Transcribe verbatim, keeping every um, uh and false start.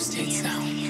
steeds down.